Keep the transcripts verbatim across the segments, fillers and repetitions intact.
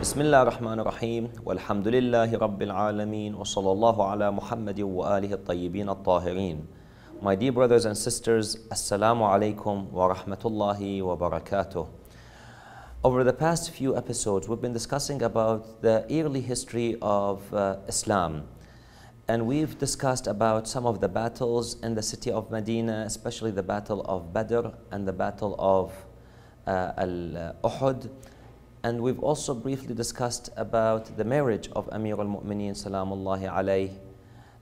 Bismillah ar-Rahman ar-Rahim. Walhamdulillahi Rabbi al-Alamin. Wa sallallahu ala Muhammadin wa alihi al-tayyibin al-tahirin. My dear brothers and sisters, Assalamu alaykum wa rahmatullahi wa barakatuh. Over the past few episodes, we've been discussing about the early history of uh, Islam. And we've discussed about some of the battles in the city of Medina, especially the Battle of Badr and the Battle of uh, Al-Uhud. And we've also briefly discussed about the marriage of Amir al-Mu'mineen, Salamullahi alayhi,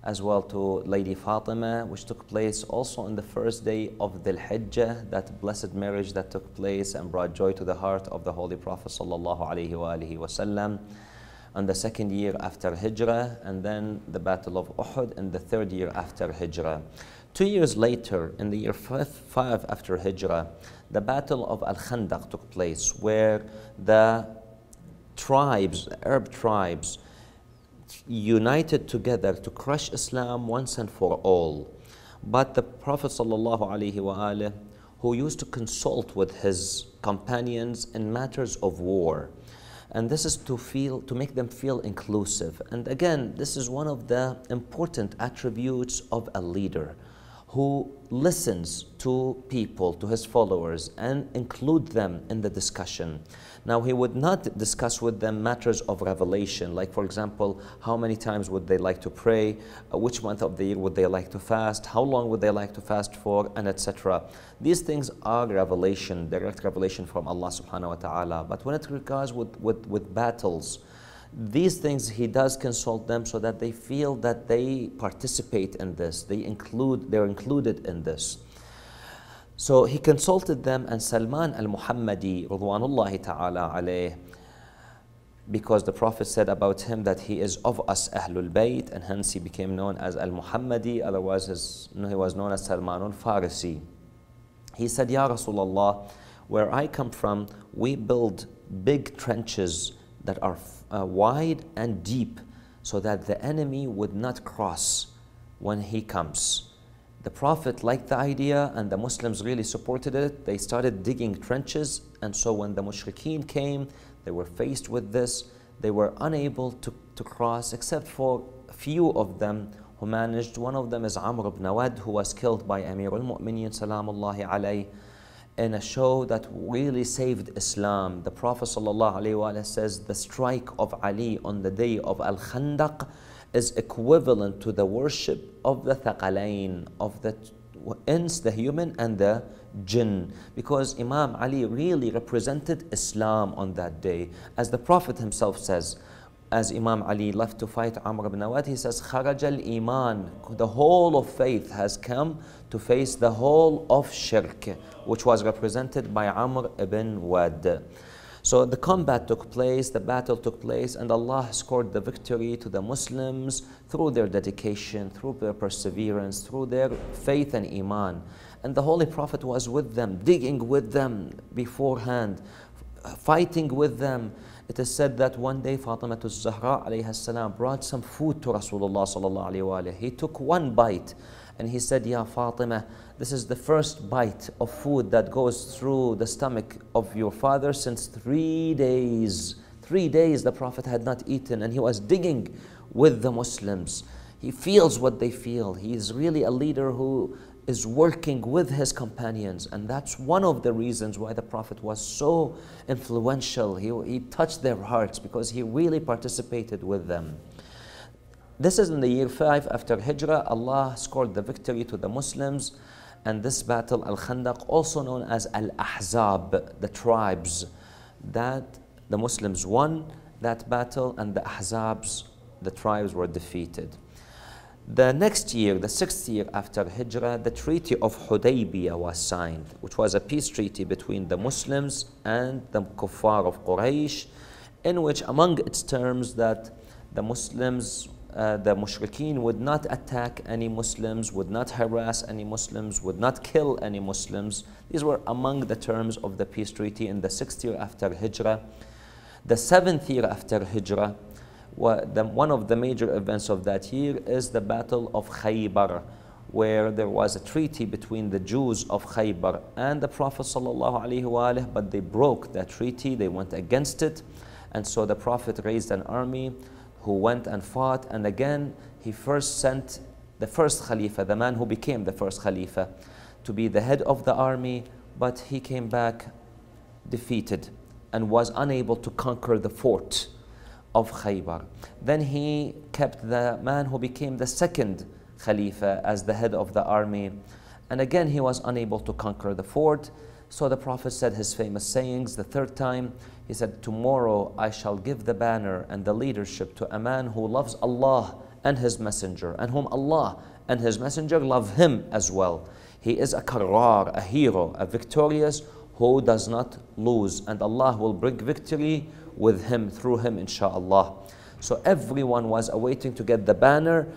as well to Lady Fatima, which took place also on the first day of Dhul-Hijjah, that blessed marriage that took place and brought joy to the heart of the Holy Prophet, Sallallahu Alaihi Wa Alihi Wasallam, on the second year after Hijrah, and then the Battle of Uhud in the third year after Hijrah. Two years later, in the year five after Hijrah, the Battle of Al-Khandaq took place, where the tribes, Arab tribes, united together to crush Islam once and for all. But the Prophet Sallallahu Alaihi Wa Alihi, who used to consult with his companions in matters of war, and this is to feel, to make them feel inclusive. And again, this is one of the important attributes of a leader who listens to people, to his followers, and include them in the discussion. Now, he would not discuss with them matters of revelation, like, for example, how many times would they like to pray, which month of the year would they like to fast, how long would they like to fast for, and et cetera. These things are revelation, direct revelation from Allah subhanahu wa ta'ala. But when it regards with, with, with battles, these things he does consult them so that they feel that they participate in this, they include, they're included in this. So he consulted them, and Salman al-Muhammadi, radwanullahi ta'ala alayh, because the Prophet said about him that he is of us Ahlul Bayt, and hence he became known as al-Muhammadi, otherwise his, he was known as Salman al-Farisi. He said, Ya Rasulullah, where I come from, we build big trenches that are uh, wide and deep so that the enemy would not cross when he comes. The Prophet liked the idea, and the Muslims really supported it. They started digging trenches, and so when the Mushrikeen came, they were faced with this. They were unable to, to cross, except for a few of them who managed. One of them is Amr ibn Nawad, who was killed by Amir al-Mu'mineen, Salamullahi alayhi, in a show that really saved Islam. The Prophet ﷺ says the strike of Ali on the day of Al-Khandaq is equivalent to the worship of the Thaqalain, of the ins, the human, and the jinn, because Imam Ali really represented Islam on that day. As the Prophet himself says, as Imam Ali left to fight Amr ibn Nawad, he says, Kharaj al Iman, the whole of faith has come to face the whole of Shirk, which was represented by Amr ibn Nawad. So the combat took place, the battle took place, and Allah scored the victory to the Muslims through their dedication, through their perseverance, through their faith and Iman. And the Holy Prophet was with them, digging with them beforehand, fighting with them. It is said that one day Fatima al-Zahra alayha salam brought some food to Rasulullah sallallahu alayhi wa alihi. He took one bite and he said, Ya Fatima, this is the first bite of food that goes through the stomach of your father since three days. Three days the Prophet had not eaten, and he was digging with the Muslims. He feels what they feel. He is really a leader who is working with his companions, and that's one of the reasons why the Prophet was so influential. He, he touched their hearts because he really participated with them. This is in the year five after Hijrah. Allah scored the victory to the Muslims, and this battle, Al-Khandaq, also known as Al-Ahzab, the tribes, that the Muslims won that battle, and the Ahzabs, the tribes, were defeated. The next year, the sixth year after Hijrah, the Treaty of Hudaybiyah was signed, which was a peace treaty between the Muslims and the Kuffar of Quraysh, in which among its terms that the Muslims, uh, the Mushrikeen, would not attack any Muslims, would not harass any Muslims, would not kill any Muslims. These were among the terms of the peace treaty in the sixth year after Hijrah. The seventh year after Hijrah, one of the major events of that year is the Battle of Khaybar, where there was a treaty between the Jews of Khaybar and the Prophet Sallallahu Alaihi Wa Alihi, but they broke that treaty, they went against it. And so the Prophet raised an army who went and fought, and again he first sent the first Khalifa, the man who became the first Khalifa, to be the head of the army, but he came back defeated and was unable to conquer the fort of Khaybar. Then he kept the man who became the second Khalifa as the head of the army, and again he was unable to conquer the fort. So the Prophet said his famous sayings the third time. He said, tomorrow I shall give the banner and the leadership to a man who loves Allah and his messenger, and whom Allah and his messenger love him as well. He is a Karrar, a hero, a victorious who does not lose, and Allah will bring victory with him, through him, inshaAllah. So everyone was awaiting to get the banner.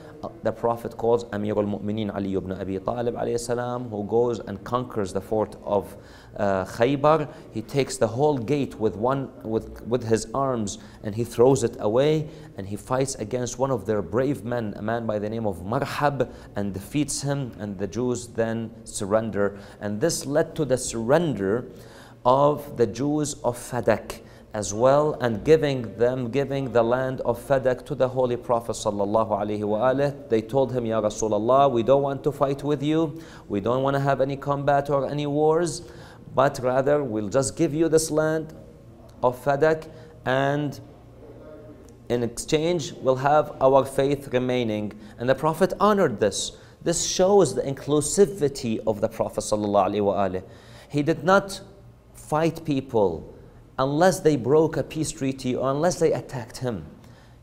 The Prophet calls Amir al-Mu'mineen Ali ibn Abi Talib alayhi salam, who goes and conquers the fort of uh, Khaybar. He takes the whole gate with, one, with, with his arms, and he throws it away, and he fights against one of their brave men, a man by the name of Marhab, and defeats him, and the Jews then surrender. And this led to the surrender of the Jews of Fadak as well, and giving them, giving the land of Fadak to the Holy Prophet Sallallahu Alaihi Wa Alihi. They told him, Ya Rasulullah, we don't want to fight with you. We don't want to have any combat or any wars, but rather we'll just give you this land of Fadak, and in exchange we'll have our faith remaining. And the Prophet honored this. This shows the inclusivity of the Prophet Sallallahu Alaihi Wa Alihi. He did not fight people unless they broke a peace treaty or unless they attacked him.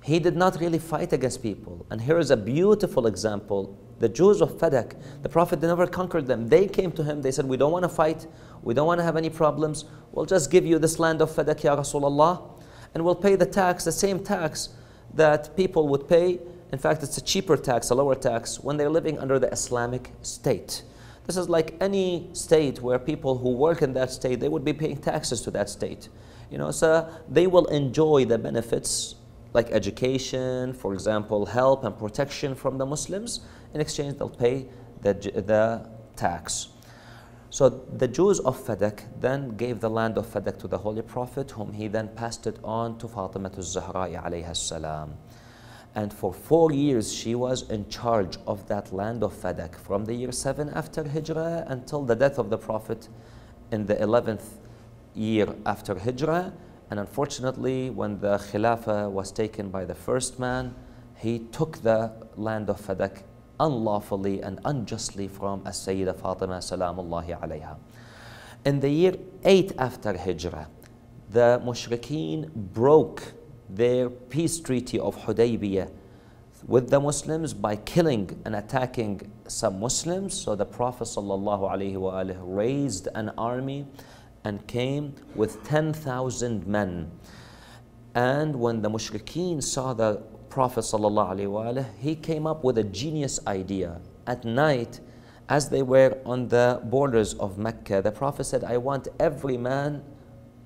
He did not really fight against people. And here is a beautiful example. The Jews of Fadak, the Prophet never conquered them. They came to him, they said, we don't want to fight, we don't want to have any problems, we'll just give you this land of Fadak, Ya Rasulullah, and we'll pay the tax, the same tax that people would pay. In fact, it's a cheaper tax, a lower tax, when they're living under the Islamic State. This is like any state where people who work in that state, they would be paying taxes to that state. You know, so they will enjoy the benefits like education, for example, help and protection from the Muslims. In exchange, they'll pay the, the tax. So the Jews of Fadak then gave the land of Fadak to the Holy Prophet, whom he then passed it on to Fatima al-Zahra alayha salam. And for four years, she was in charge of that land of Fadak, from the year seven after Hijrah until the death of the Prophet in the eleventh year after Hijrah. And unfortunately, when the Khilafah was taken by the first man, he took the land of Fadak unlawfully and unjustly from As-Sayyidah Fatima Salamullahi Alayha. In the year eight after Hijrah, the Mushrikeen broke their peace treaty of Hudaybiyah with the Muslims by killing and attacking some Muslims. So the Prophet ﷺ raised an army and came with ten thousand men. And when the Mushrikeen saw the Prophet ﷺ, he came up with a genius idea. At night, as they were on the borders of Mecca, the Prophet said, I want every man,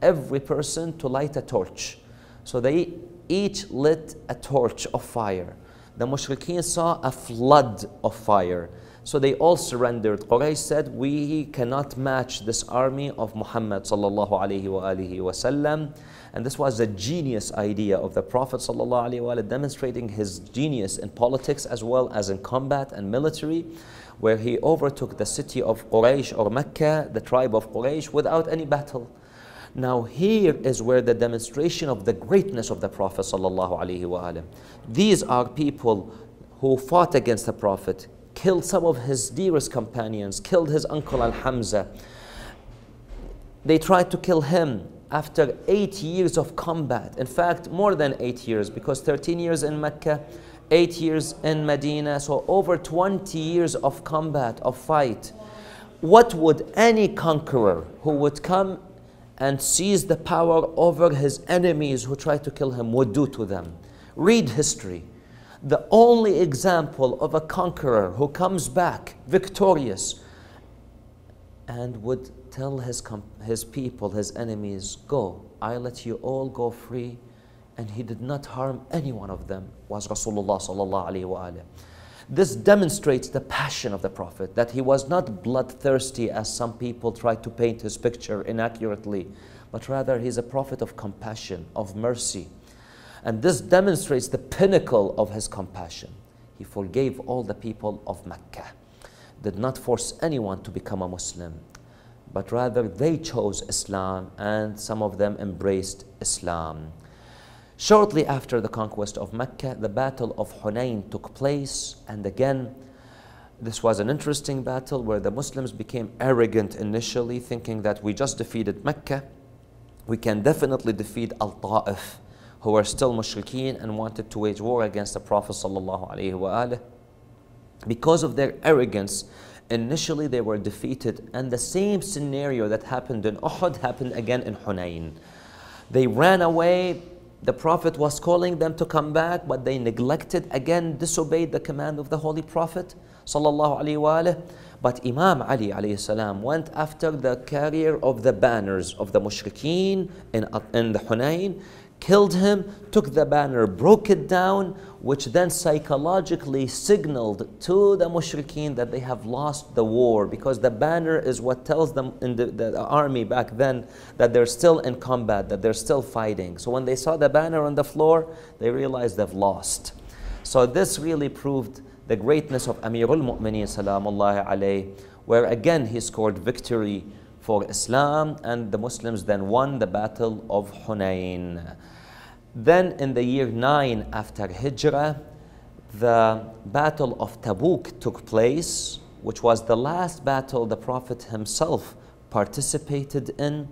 every person to light a torch. So they each lit a torch of fire. The Mushrikeen saw a flood of fire. So they all surrendered. Quraysh said, we cannot match this army of Muhammad Sallallahu Alaihi Wa Alihi Wasallam. And this was a genius idea of the Prophet Sallallahu Alaihi Wa Alihi, demonstrating his genius in politics as well as in combat and military, where he overtook the city of Quraysh or Mecca, the tribe of Quraysh, without any battle. Now here is where the demonstration of the greatness of the Prophet Sallallahu Alaihi Wa Alihi. These are people who fought against the Prophet, killed some of his dearest companions, killed his uncle Al-Hamza. They tried to kill him after eight years of combat. In fact, more than eight years, because thirteen years in Mecca, eight years in Medina, so over twenty years of combat, of fight. What would any conqueror who would come and seize the power over his enemies who tried to kill him would do to them? Read history. The only example of a conqueror who comes back victorious and would tell his, his people, his enemies, go, I let you all go free, and he did not harm any one of them, was Rasulullah Sallallahu Alaihi Wasallam. This demonstrates the passion of the Prophet, that he was not bloodthirsty as some people try to paint his picture inaccurately, but rather he's a prophet of compassion, of mercy. And this demonstrates the pinnacle of his compassion. He forgave all the people of Mecca, did not force anyone to become a Muslim, but rather they chose Islam, and some of them embraced Islam. Shortly after the conquest of Mecca, the Battle of Hunain took place, and again, this was an interesting battle where the Muslims became arrogant initially, thinking that we just defeated Mecca, we can definitely defeat Al-Ta'if, who were still Mushrikeen and wanted to wage war against the Prophet Sallallahu Alaihi Wa Alihi. Because of their arrogance, initially they were defeated, and the same scenario that happened in Uhud happened again in Hunain. They ran away. The Prophet was calling them to come back, but they neglected, again disobeyed the command of the Holy Prophet Sallallahu Alaihi Wasallam. But Imam Ali alayhi salam went after the carrier of the banners of the Mushrikeen in, in the Hunain, killed him, took the banner, broke it down, which then psychologically signaled to the Mushrikeen that they have lost the war, because the banner is what tells them in the, the army back then that they're still in combat, that they're still fighting. So when they saw the banner on the floor, they realized they've lost. So this really proved the greatness of Amir al-Mu'mineen Salamullahi Alayhi, where again he scored victory for Islam, and the Muslims then won the Battle of Hunain. Then in the year nine after Hijrah, the Battle of Tabuk took place, which was the last battle the Prophet himself participated in,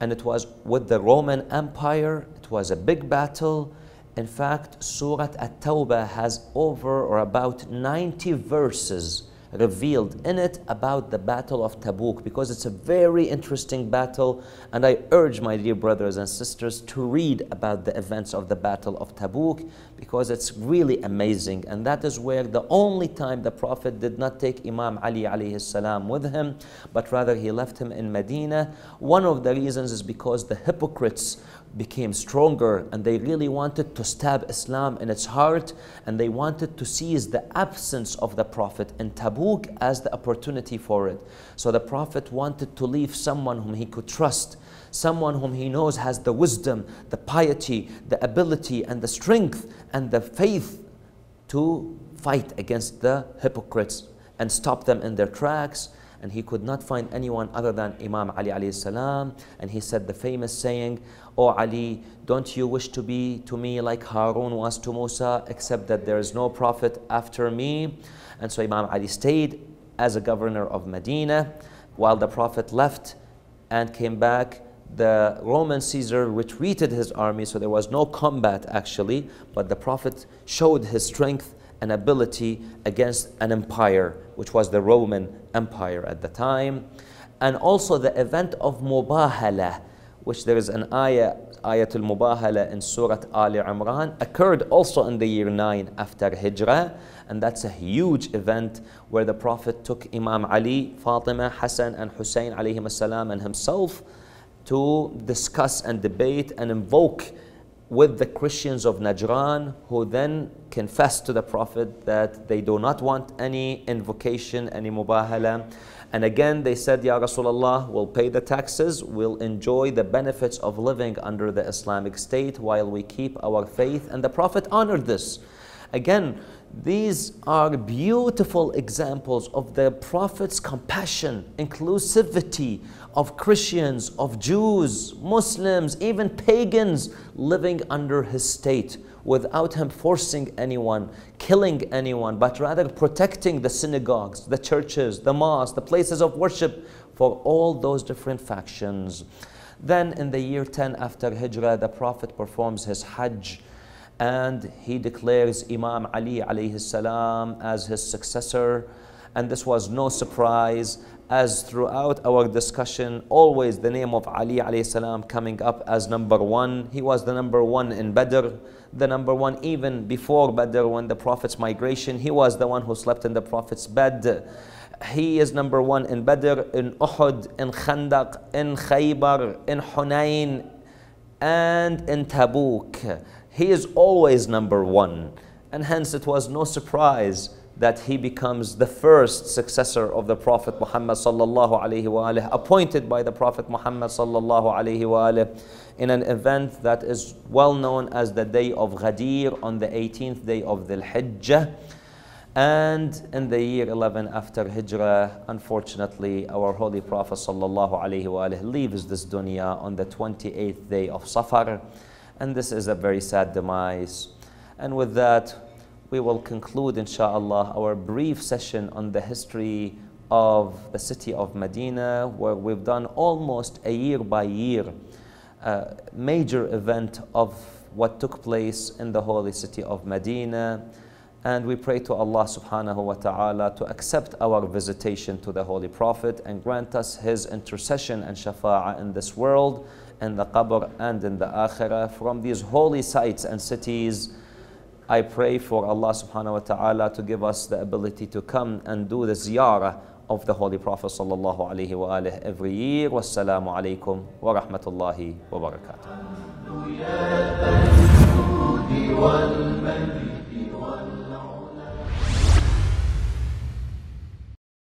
and it was with the Roman Empire. It was a big battle. In fact, Surah At-Tawbah has over or about ninety verses revealed in it about the Battle of Tabuk, because it's a very interesting battle, and I urge my dear brothers and sisters to read about the events of the Battle of Tabuk, because it's really amazing. And that is where the only time the Prophet did not take Imam Ali alayhi salam with him, but rather he left him in Medina. One of the reasons is because the hypocrites became stronger, and they really wanted to stab Islam in its heart, and they wanted to seize the absence of the Prophet in Tabuk as the opportunity for it. So the Prophet wanted to leave someone whom he could trust, someone whom he knows has the wisdom, the piety, the ability, and the strength, and the faith to fight against the hypocrites and stop them in their tracks. And he could not find anyone other than Imam Ali alayhi salam. And he said the famous saying, "O Ali, don't you wish to be to me like Harun was to Musa, except that there is no prophet after me?" And so Imam Ali stayed as a governor of Medina while the Prophet left and came back. The Roman Caesar retreated his army, so there was no combat actually, but the Prophet showed his strength and ability against an empire, which was the Roman Empire at the time. And also the event of Mubahala, which there is an ayah, Ayatul Mubahala in Surah Ali Imran, occurred also in the year nine after Hijrah, and that's a huge event where the Prophet took Imam Ali, Fatima, Hassan, and Hussein alayhim salam, and himself to discuss and debate and invoke with the Christians of Najran, who then confessed to the Prophet that they do not want any invocation, any mubahala. And again they said, "Ya Rasulullah, we'll pay the taxes, we'll enjoy the benefits of living under the Islamic State while we keep our faith." And the Prophet honored this. Again, these are beautiful examples of the Prophet's compassion, inclusivity of Christians, of Jews, Muslims, even pagans living under his state without him forcing anyone, killing anyone, but rather protecting the synagogues, the churches, the mosques, the places of worship for all those different factions. Then in the year ten after Hijrah, the Prophet performs his Hajj, and he declares Imam Ali alayhi salam as his successor. And this was no surprise, as throughout our discussion, always the name of Ali alayhi salam coming up as number one. He was the number one in Badr, the number one even before Badr when the Prophet's migration. He was the one who slept in the Prophet's bed. He is number one in Badr, in Uhud, in Khandaq, in Khaybar, in Hunain, and in Tabuk. He is always number one, and hence it was no surprise that he becomes the first successor of the Prophet Muhammad Sallallahu Alaihi Wa Alihi, appointed by the Prophet Muhammad Sallallahu Alaihi Wa Alihi, in an event that is well known as the Day of Ghadir, on the eighteenth day of Dhul-Hijjah. And in the year eleven after Hijrah, unfortunately, our Holy Prophet Sallallahu Alaihi Wa Alihi leaves this dunya on the twenty-eighth day of Safar. And this is a very sad demise. And with that, we will conclude, inshallah, our brief session on the history of the city of Medina, where we've done almost a year by year uh, major event of what took place in the holy city of Medina. And we pray to Allah subhanahu wa ta'ala to accept our visitation to the Holy Prophet and grant us his intercession and shafa'ah in this world, in the qabr and in the akhirah. From these holy sites and cities, I pray for Allah subhanahu wa ta'ala to give us the ability to come and do the ziyarah of the Holy Prophet sallallahu alayhi wa alihi every year. Wassalamu alaykum wa rahmatullahi wa barakatuh.